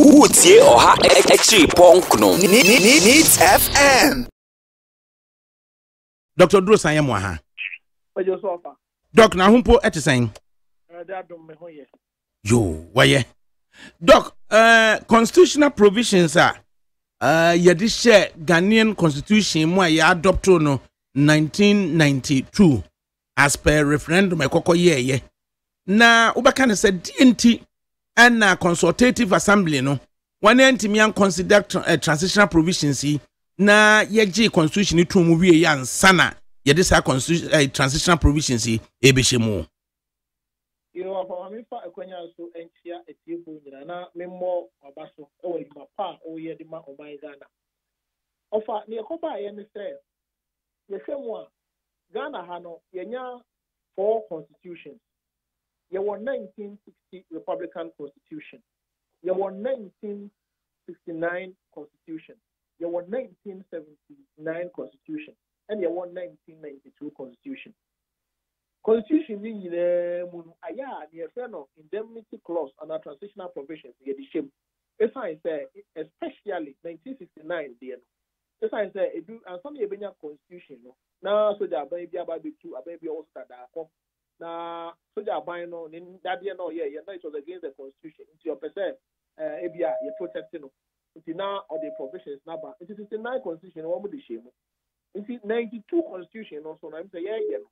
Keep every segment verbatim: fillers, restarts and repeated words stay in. Utie oha echi ponkno Needs F M. Doctor Odru sanye mwaha. Ojo sofa. Doc na humpo eti sanye. Yo, waye. Doc, uh, constitutional provisions are uh, yadi share Ghanaian constitution mwa ya adopto no nineteen ninety-two as per referendum ekoko yeye. Na ubakane se D N T and a consultative assembly no one entity and consider tra uh, transitional provisions na yeje constitution to move ya sana ye this constitution uh, transitional provisions e be shemu you are for me for akonya so entia etiefo nyina na memmo obaso e wa yuma pa o ye de ma oban Ghana ofa ne ekoba ye ne se ye hwemu a Ghana ha no yenya four constitutions. You were nineteen sixty Republican Constitution. You were nineteen sixty-nine Constitution. You were nineteen seventy-nine Constitution. And you were nineteen ninety-two Constitution. Constitution means the friend of indemnity clause and our transitional provisions. If I say, especially nineteen sixty-nine, if I say, and some of the Constitution, now so that baby, baby, two, baby, all that. Na soja ban no in that year no yeah yeah it was against the constitution into your percent uh abia you protesting no until now or the provisions number it is sixty-nine constitution one with the shame it ninety-two constitution also I'm say yeah yeah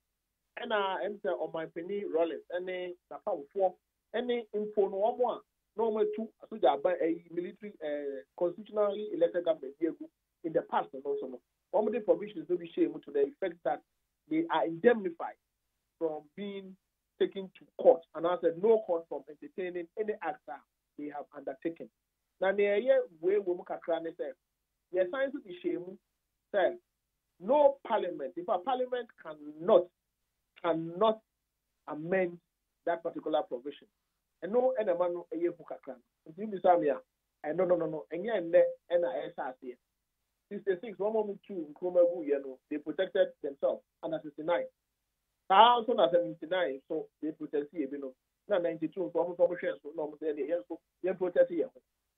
and I am say on my penny Rawlings any the power four any info no one no more two soja ban a military uh constitutionally elected government in the past and also no one with the provisions will be shame to the effect that they are indemnified from being taken to court, and I said no court from entertaining any act that they have undertaken. Now, near here, we will make a clear message. The science of the shame says no parliament. If a parliament cannot cannot amend that particular provision, and no any man no here book a clear. You be saying here, no no no no. Any any any S R C. sixty-six, one moment two, they protected themselves, and sixty-nine. Also, na seventy-nine, so they protest here, you know. Now ninety-two, so almost almost so no, they they so they protest here.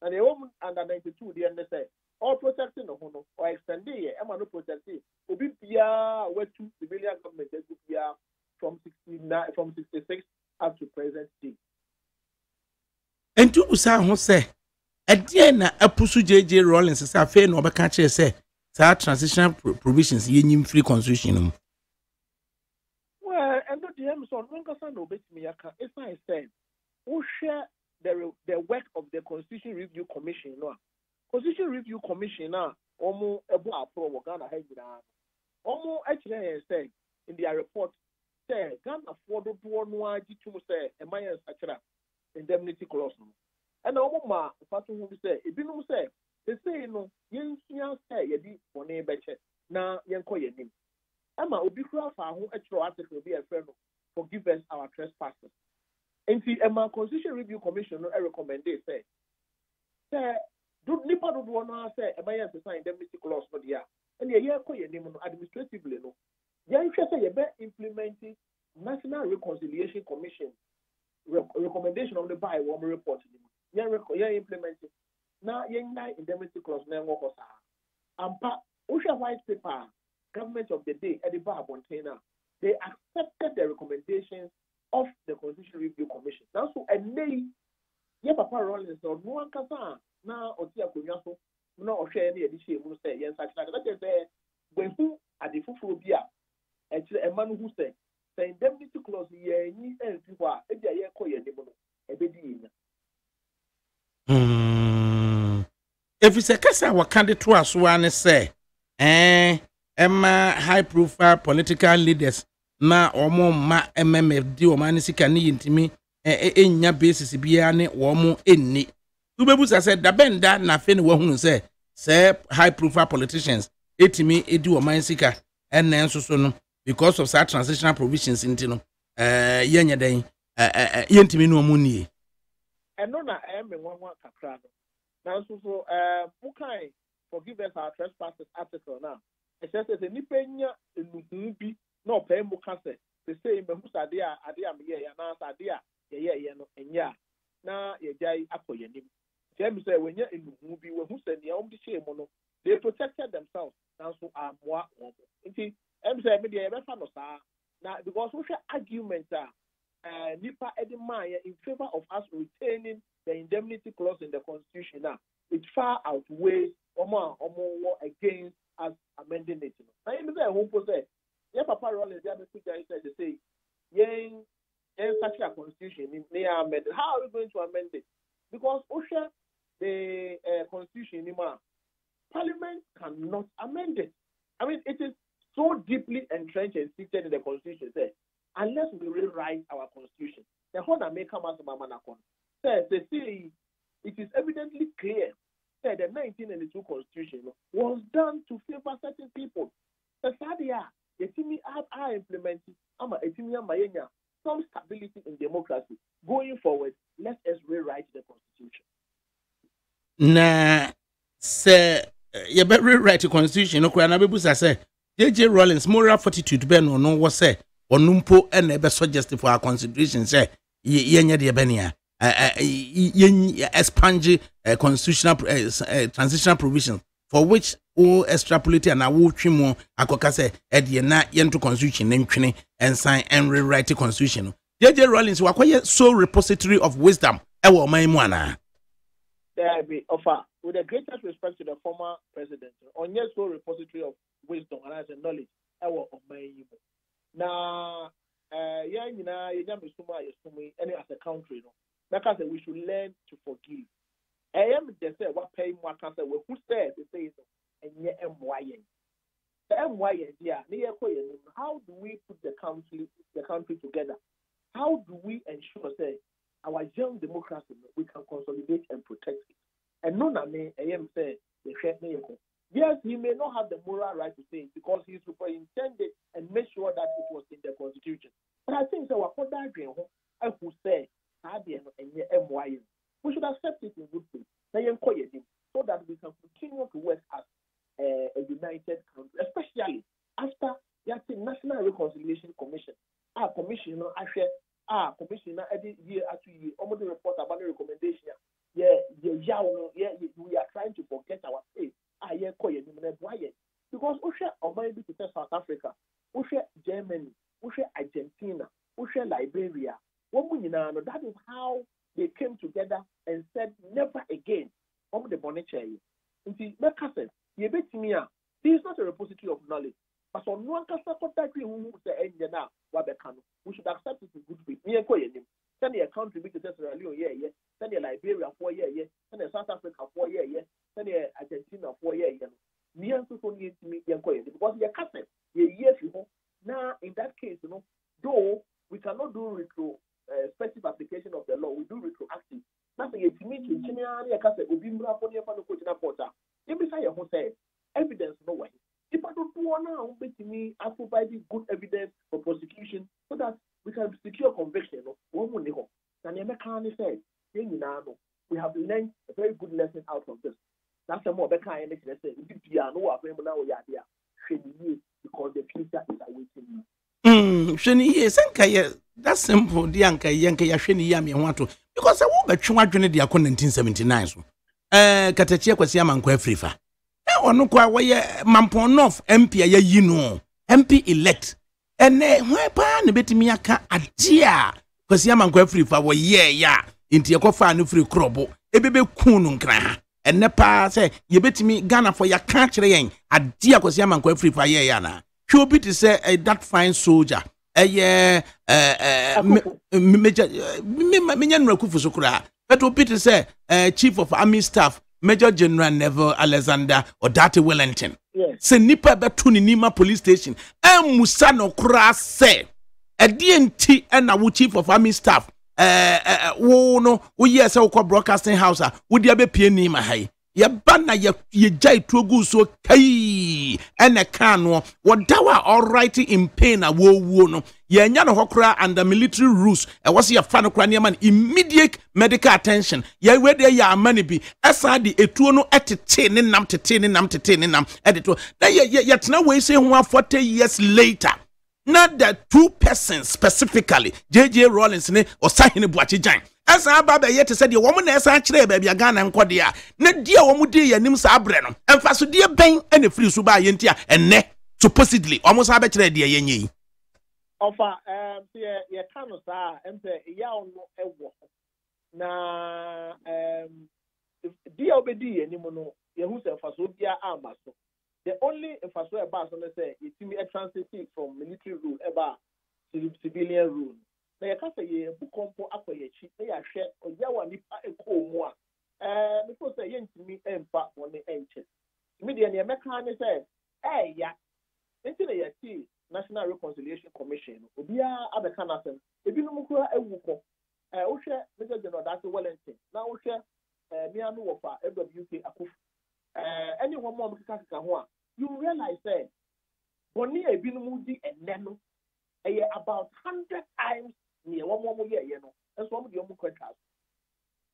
And the woman under ninety-two, they understand all protesting no no or extending here. Emma no protest here. Obi Pia went to civilian government. They Pia from sixty-nine, from sixty-six up to present day. And to usa Jose, at the end na epusu J J. Rawlings say affair no be catch say say transitional provisions ye nyim free constitution. And the Emerson Rongasan obeyed me. If I said, who share the the work of the Constitution Review Commission? No, Constitution Review Commission now, Omo Ebu Apro Wagana Hegina. Omo actually said in their report, say, Ghana affordable no to say, a minus actually indemnity clause. And Omo Ma, the person who say, it be no say, they say, no, you can't say, you did for name, now you call your name. Emma Ubikra Fahu Etro article be a friend forgive us our trespasses. And see Emma Constitution Review Commission recommend they say say do nipa do one say Emma yes sign indemnity clause for the year. And the year call your name administratively no. Yeah, if you say you better implementing National Reconciliation Commission recommendation of the by one report. Yeah, yeah implementing. Now yeah indemnity clause na work us. Ampa Usha white paper government of the day, Eddie Barr-Bontainer, they accepted the recommendations of the Constitution Review Commission. Now, so, and they, yeah, Papa Rawlings, no one can say, now, or Tia Kunyaso, no, or share any edition who say, yes, I can say, when who are the Fufobia, and a man who said, the indemnity clause, ye, ye, and you are, and they are called a demon, a bedin. If it's a case, I will candidate to us, one say, eh. Emma high profile political leaders na omo ma M M F D o ma ni sika ni yintimi enya basis bia ne wo mo enni tubebusa se da benda na fe ne wo hunu se se high profile politicians etimi edi o ma sika enen soso no because of such transitional provisions intino eh yenye den eh yentimi no mo nie eno na em nwanwa kakra no na soso eh bukai forgive us our trespasses article now. It says that any penny in the no pay more cancer. They say, but who's idea? Idea, me yeah, yeah, no idea, yeah, yeah, yeah, no, and yeah. Now, yeah, yeah, I call your name. They protected themselves. Now, so I'm more. See, I'm saying maybe I better not say. Now, because social arguments are Nipa Eddie Mayer in favor of us retaining the indemnity clause in the Constitution. Now, it far outweighs or more or more against us amending it. Now, I'm saying who possess. Yeah, Papa Rawlings, they have a picture inside. They say, "Yeah, yeah, such a Constitution. They are amended. How are we going to amend it? Because OSHA, the uh, Constitution, Nima." Parliament cannot amend it. I mean, it is so deeply entrenched and seated in the Constitution. Say, unless we rewrite our Constitution, the whole that may come out of Mamanakon. Say, they say it is evidently clear that the nineteen ninety-two Constitution was done to favor certain people. The Sadia, the Timi are implementing some stability in democracy. Going forward, let us rewrite the Constitution. Nah, sir. You better rewrite the Constitution. No, Kwana Bebusa say J J. Rawlings moral fortitude be no no what say onumpo and ebe suggest for our consideration say ye nya de benia ye expand constitutional transitional provisions for which all extrapolate and awotwe mo akoka say e de na ye nto constitution ntwene and sign and rewrite the Constitution. J J. Rawlings wakoye sole repository of wisdom e wo man mu ana be offer with the greatest respect to the former president, on your sole repository of wisdom and as a knowledge, I will obey you. Now, yeah, you know, you don't be so much as a country, no. Because we should learn to forgive. I am they say what pay more cancer. Who said they say so? And yeah, M Y N. The M Y N, yeah, near Koyan. How do we put the country, the country together? How do we ensure that our young democracy we can consolidate and protect it? And no, I mean, I am saying, yes, he may not have the moral right to say it because he superintended and made sure that it was in the Constitution. But I think so, I could say, we should accept it in good faith so that we can continue to work as a united country, especially after the National Reconciliation Commission. Our commissioner, our commissioner, every year after year, almost the report about the recommendation. Yeah, yeah, yeah, yeah, we are trying to forget our faith. I hear Koye Nimene Boye. Because Usher or maybe to South Africa, Usher Germany, Usher Argentina, Usher Liberia. That is how they came together and said never again. Om the Bonichae. You see, my cousin, you bet me, this is not a repository of knowledge. But on one castle contact who the engine now, Wabekano, we should accept it in good faith. Me and Koye Nim. Send your country to Sierra Leone, yeah, yeah. Send your Liberia for yeah, yeah. Send your South Africa for yeah, yeah. Send your Argentina for yeah, yeah. Me and people need to meet them because your cousin, your years, you know. Now, in that case, you know, though we cannot do retrospective uh, application of the law, we do retroactive. Nothing is meet you. Generally, your cousin will be more upon your father, coaching a porter. If you say your whole evidence, no way. If I don't want to be to me, I provide good evidence for prosecution so that we can secure conviction of women. And the American said, we have learned a very good lesson out of this. That's the more Becca and they say, we are no available now, we are there. Because the future is awaiting. Hm, Shani, yes, Anka, that's simple, the Anka, Yanka, Yashini Yami, want to. Because I won't bet you want to the account in nineteen seventy-nine. Eh, Katachia was Yaman Quefrifa. Now, no, Kwaya Mamponov, M P, you know, M P elect. And then, why pan a bit me a car a dear? Because Yaman go free for yeah, yeah, into your coffee and free crobble, a baby coon cry. And Napa say, you bet me Ghana for your country, a dear, because Yaman go free for yeah, yeah. She'll be to say a that fine soldier, a yeah, a major, Minion Rakufu Sukura, that will be to say a chief of army staff, Major General Neville Alexander or Dati Wellington. Se nipa betuni nima police station e musa no kura se e D N T and our chief of army staff eh eh wo no wo yes e ko broadcasting house a wo dia be pie ni ma hai ye ba na ye jai togu so kai ene kan no wo dawa all right in pain a wo wo no ye nya no hokura under military rules e wo se ye fa no kura ne man immediate medical attention ye we dey ya amani bi esa de etuo no etete ne nam tete ne nam tete ne nam edeto na ye ye tena we say ho forty years later Not that two persons specifically, J J. Rawlings ne or Sahini Buachijan. As a baba yet said, the woman as I trade baby again and quadia. Not dear Womudia Nims Abrenum, and Fasu dear Bang and the free Suba Yentia and ne, supposedly almost have a trade dear Yeni. Offer, um, dear Yakanos are and the Yaw no na um, dear Obedi and Nimono, Yahusa Fasudia Amaso. The only infrastructure about on the say it to be a transit from military rule about to civilian rule. Now you can say you book on up for your cheap, they are share or yawa nipa and co more. Uh, because they ain't to me and back on the ancient. Immediately, American said, hey, yeah, until they see National Reconciliation Commission, Obia Abacanasen, if you know Mukura and Wuko, uh, Osha, Major General Doctor Wellington, now Osha, uh, Miamu of F W K Akufu. Uh, anyone more because you realize that Bonnie a bin moody and Nano a year about hundred times near one more year, you know, that's one of your contracts.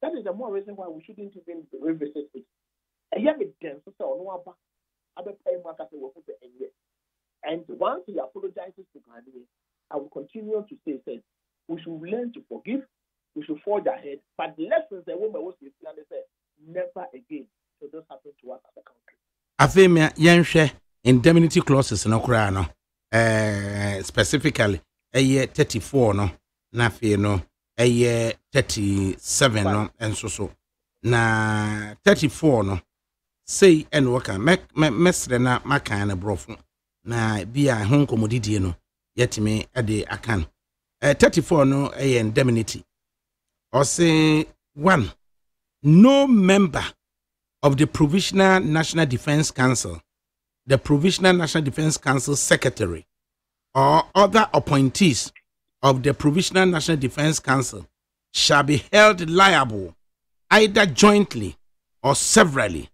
That is the more reason why we shouldn't even revisit it. A young dance or no other other pay market will put the end. And once he apologizes to Gandhi, I will continue to say that we should learn to forgive, we should forge ahead, but lessons the woman was with Gandhi said never again. So this happened to us as a country. I think yenhwe indemnity clauses no kura no eh specifically eh thirty-four no na fe no eh thirty-seven no enso so na thirty-four no say and worker mesre na maka na brofo na bia hon komodidie no yetime e de akan eh thirty-four no eh indemnity or say one no member of the Provisional National Defense Council, the Provisional National Defense Council Secretary, or other appointees of the Provisional National Defense Council shall be held liable, either jointly or severally,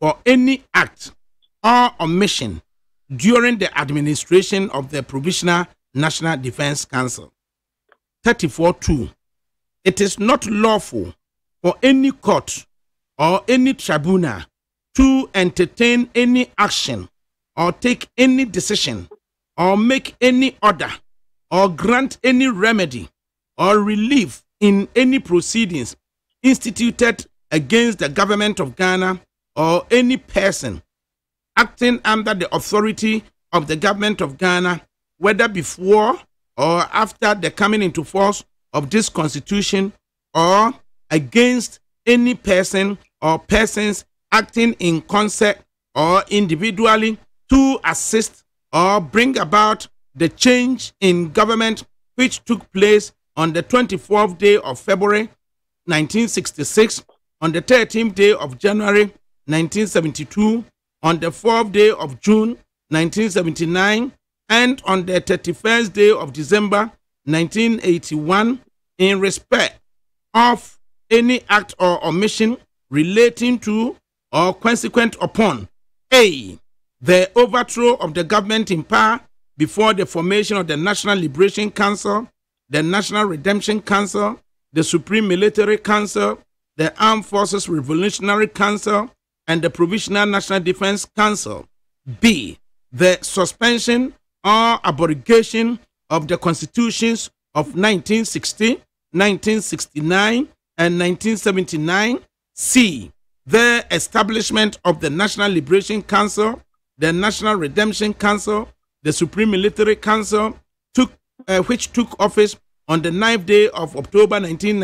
for any act or omission during the administration of the Provisional National Defense Council. thirty-four point two. It is not lawful for any court or any tribunal to entertain any action or take any decision or make any order or grant any remedy or relief in any proceedings instituted against the government of Ghana or any person acting under the authority of the government of Ghana, whether before or after the coming into force of this constitution, or against any person or persons acting in concert or individually to assist or bring about the change in government which took place on the twenty-fourth day of February nineteen sixty-six, on the thirteenth day of January nineteen seventy-two, on the fourth day of June nineteen seventy-nine, and on the thirty-first day of December nineteen eighty-one, in respect of any act or omission relating to or consequent upon A. the overthrow of the government in power before the formation of the National Liberation Council, the National Redemption Council, the Supreme Military Council, the Armed Forces Revolutionary Council, and the Provisional National Defense Council. B. the suspension or abrogation of the constitutions of nineteen sixty, nineteen sixty-nine, and nineteen seventy-nine. C. the establishment of the National Liberation Council, the National Redemption Council, the Supreme Military Council, took, uh, which took office on the ninth day of October nineteen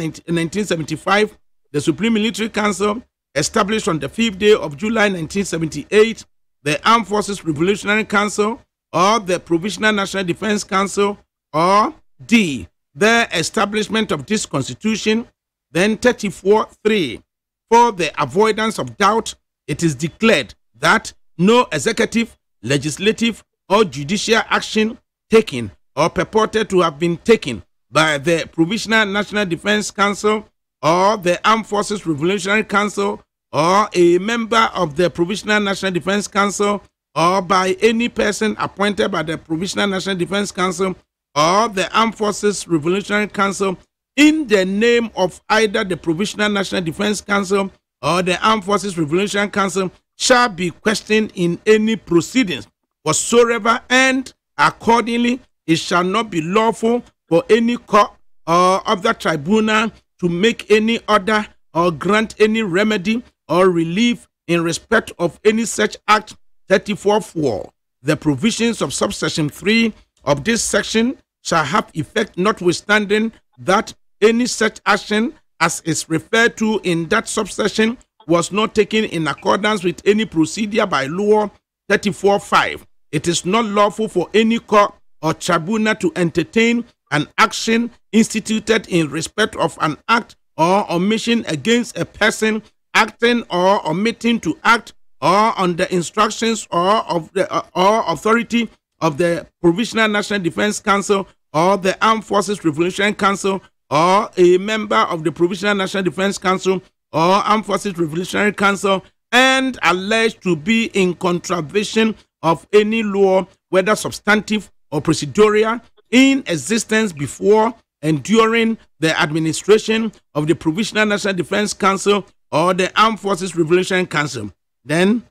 seventy-five, the Supreme Military Council, established on the fifth day of July nineteen seventy-eight, the Armed Forces Revolutionary Council, or the Provisional National Defense Council, or D. the establishment of this constitution. Then thirty-four point three, for the avoidance of doubt, it is declared that no executive, legislative, or judicial action taken or purported to have been taken by the Provisional National Defense Council or the Armed Forces Revolutionary Council or a member of the Provisional National Defense Council or by any person appointed by the Provisional National Defense Council or the Armed Forces Revolutionary Council in the name of either the Provisional National Defense Council or the Armed Forces Revolutionary Council shall be questioned in any proceedings whatsoever, and accordingly it shall not be lawful for any court or other tribunal to make any order or grant any remedy or relief in respect of any such act. Thirty-four four. The provisions of subsection three of this section shall have effect notwithstanding that any such action as is referred to in that subsection was not taken in accordance with any procedure by law. Thirty-four five. It is not lawful for any court or tribunal to entertain an action instituted in respect of an act or omission against a person acting or omitting to act, or on the instructions or of the uh, or authority of the Provisional National Defense Council or the Armed Forces Revolutionary Council, or a member of the Provisional National Defense Council or Armed Forces Revolutionary Council, and alleged to be in contravention of any law, whether substantive or procedural, in existence before and during the administration of the Provisional National Defense Council or the Armed Forces Revolutionary Council. Then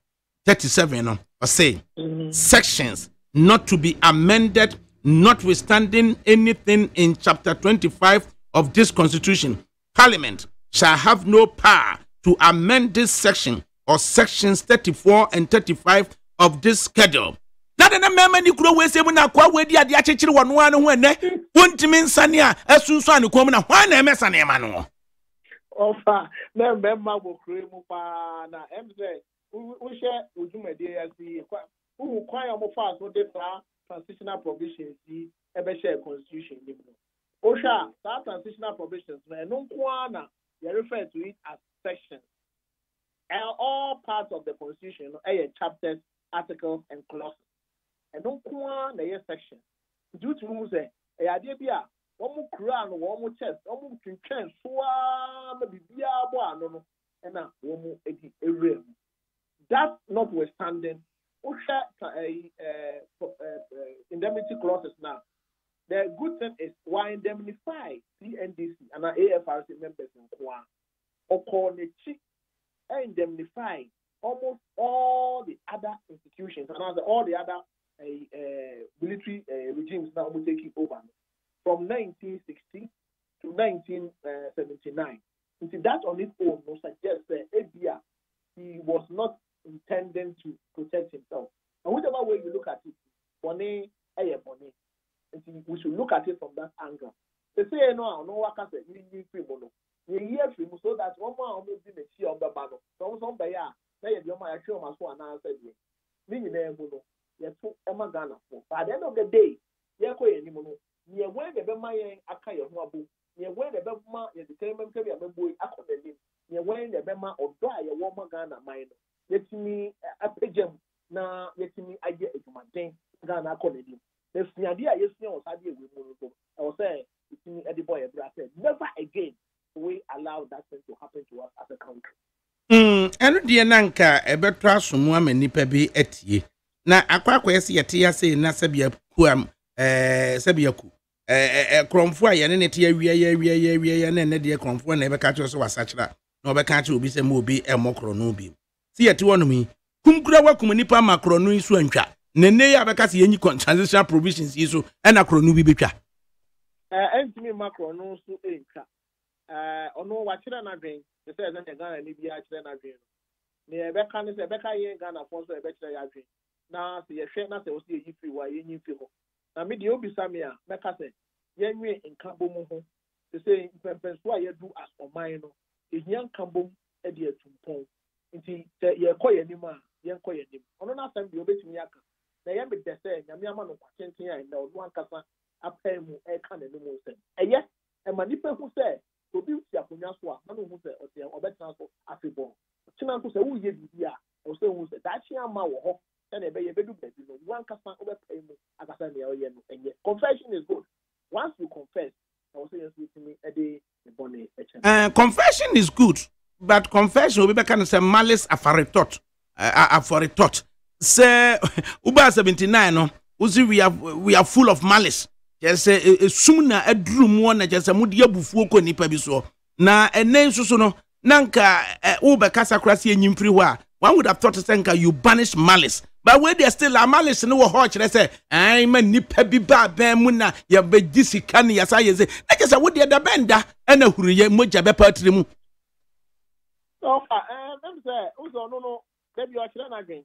thirty-seven, or say, mm-hmm. sections not to be amended notwithstanding anything in chapter twenty-five of this constitution. Parliament shall have no power to amend this section or sections thirty-four and thirty-five of this schedule. Offer, never will cream na M Z. We share with you, my dear, as the who require more fast for the transitional provisions, the Ebeshare Constitution. Osha, that transitional provisions, when no one, they refer to it as sections. And all parts of the Constitution, chapters, articles, and clauses. And no one, they are sections. Due to who say, a idea. Omu crown, omu chest, omu kitchen, swa, baby, no, and a woman a realm. That notwithstanding, Usha indemnity clauses now. The good thing is why indemnify C N D C and A F R C members in Kwa or Kornichi indemnify almost all the other institutions and all the other military regimes now we take it over. From nineteen sixty to nineteen seventy-nine. That on its own suggests that A B R, he was not intending to protect himself. And whichever way you look at it, money, money. We should look at it from that angle. They say, no, no, I can't say, you need free money. You hear free money so that one more will be the cheer of the battle. So, some by ya, they are my show, my son, and I said, meaning, they're too Emma Ghana. But at the end of the day, they're going to near where the Bemayan Akaya Wabu, near where the Bema is the Cayman Carrier Boy Academy, near where the Bema or dry a warmer Ghana mine. Let me a pigeon now, let me I get it to my dang Ghana colony. There's the idea, yes, no, I did with Monaco. I was saying, it's me, Eddie Barr-Bontainer. Never again we allow that thing to happen to us as a country. Hm, and the Nanka, a better from woman Nipabi at ye. Now, a quack was yet here saying Nasabia Kuam. Eh, Sebiaku. Eh, eh, Cromfua, and any tear, we are, we are, we are, and then dear Cromfua never catches us such that. No, but can't you be some mobi and mocronobi? See at one of me. Cum crava cuminipa macronu is swancha. Nene abacasi any transitional provisions issue and a cronubi bicha. And to me, macrono so inca. Eh, or no, what should I drink? The says that a gun and Libya should I drink. Near Becca is a Becca yen gun, a force of a better yardry. Now, see a shed not to see if you were in people. Na me de obi samia meka se yenwe nkabom ho se se pempenso a yedu as oman no ehia nkabom e de atumpon nti ye koye nim a ye koye nim ono na asem de obetumi aka na ye me de se nyame ama no kwatenten a na odu ankasa apam mu e ka na no mu se eye e ma nipa hu se obi uti akonya so a na no hu se o se obetan so afebo tina nko se wo ye bibi a o se hu se dachi ama wo ho. Confession is good. Once you confess, uh, confession is good, but confession will be kind of say malice aforethought. Aforethought. Say Uber seventy nine. We are we are full of malice. Just say sooner a drum one. Just say mudi abufu ko ni pabiso. Na ene so so no. Nanka Uber kasa krasi enyimfriwa. One would have thought to say you banish malice. But where they still a malice no hot, they say, I'm a nipper be bad, bamuna, ya be disicani as I say. I guess I would the bender and a hurry, moja be part of the moon. No, I'm saying, no, no, maybe I should not again.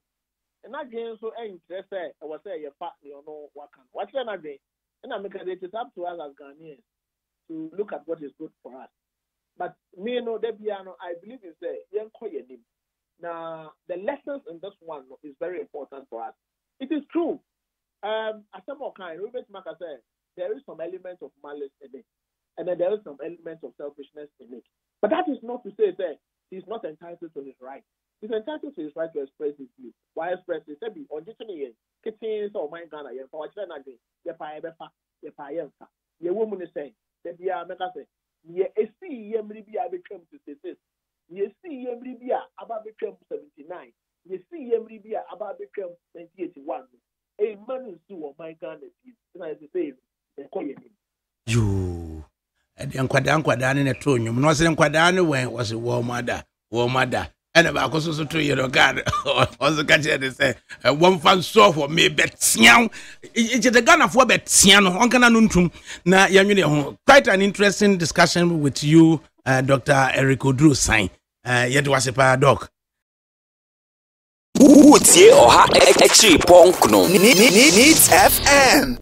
And again, so interested, I was saying, your partner, you know, what can watch them again. And I make it is up to us as Ghanaians to look at what is good for us. But me, no, Debiano, I believe you say, young Koyanim. Now, the lessons in this one is very important for us. It is true. Um, as some kind, Robert Maka said, there is some element of malice in it, and then there is some element of selfishness in it. But that is not to say that he's not entitled to his right. He's entitled to his right to express his view. Why express it? Say, be on this year, kittens or my Ghana, your power, your pie, your pie, your woman is saying, that we are Maka say, ye see, ye may be able to say this. You see, Emribia about the Trump seventy-nine. You see, Emribia about the Trump nineteen eighty-one. A man is two of my gun is the same. They call him. You and Quadan Quadan in a throne. You must in Quadan when was a war mother, war mother, and about also two year old guard or the catcher. They say, one fan saw for me, but Sian. It's a gun of what bet Sian, Uncle Anuntum. Now, you quite an interesting discussion with you. Uh, Doctor Eric Odru sign. Uh, yet was a paradox. Woods, ye or her, X F M.